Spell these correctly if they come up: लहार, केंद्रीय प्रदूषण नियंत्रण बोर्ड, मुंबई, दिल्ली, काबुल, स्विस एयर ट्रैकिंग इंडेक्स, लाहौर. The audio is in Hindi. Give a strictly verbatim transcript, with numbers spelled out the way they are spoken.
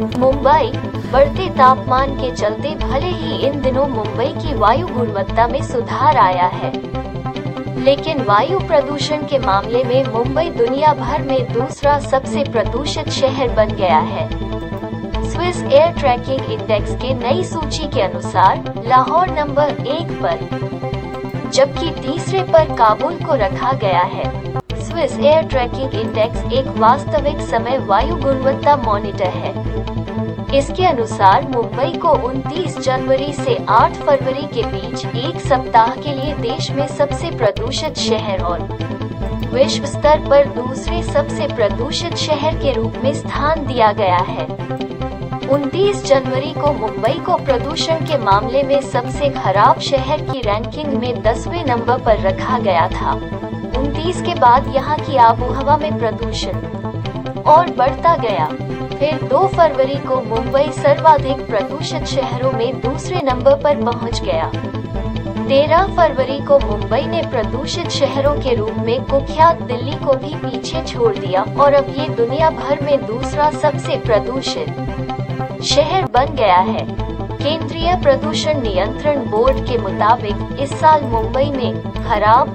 मुंबई बढ़ते तापमान के चलते भले ही इन दिनों मुंबई की वायु गुणवत्ता में सुधार आया है, लेकिन वायु प्रदूषण के मामले में मुंबई दुनिया भर में दूसरा सबसे प्रदूषित शहर बन गया है। स्विस एयर ट्रैकिंग इंडेक्स के नई सूची के अनुसार लाहौर नंबर एक पर, जबकि तीसरे पर काबुल को रखा गया है। स्विस एयर ट्रैकिंग इंडेक्स एक वास्तविक समय वायु गुणवत्ता मॉनिटर है। इसके अनुसार मुंबई को उनतीस जनवरी से आठ फरवरी के बीच एक सप्ताह के लिए देश में सबसे प्रदूषित शहर और विश्व स्तर पर दूसरे सबसे प्रदूषित शहर के रूप में स्थान दिया गया है। उनतीस जनवरी को मुंबई को प्रदूषण के मामले में सबसे खराब शहर की रैंकिंग में दसवें नंबर पर रखा गया था। उनतीस के बाद यहां की आबोहवा में प्रदूषण और बढ़ता गया। फिर दो फरवरी को मुंबई सर्वाधिक प्रदूषित शहरों में दूसरे नंबर पर पहुंच गया। तेरह फरवरी को मुंबई ने प्रदूषित शहरों के रूप में कुख्यात दिल्ली को भी पीछे छोड़ दिया और अब ये दुनिया भर में दूसरा सबसे प्रदूषित शहर बन गया है। केंद्रीय प्रदूषण नियंत्रण बोर्ड के मुताबिक इस साल मुंबई में खराब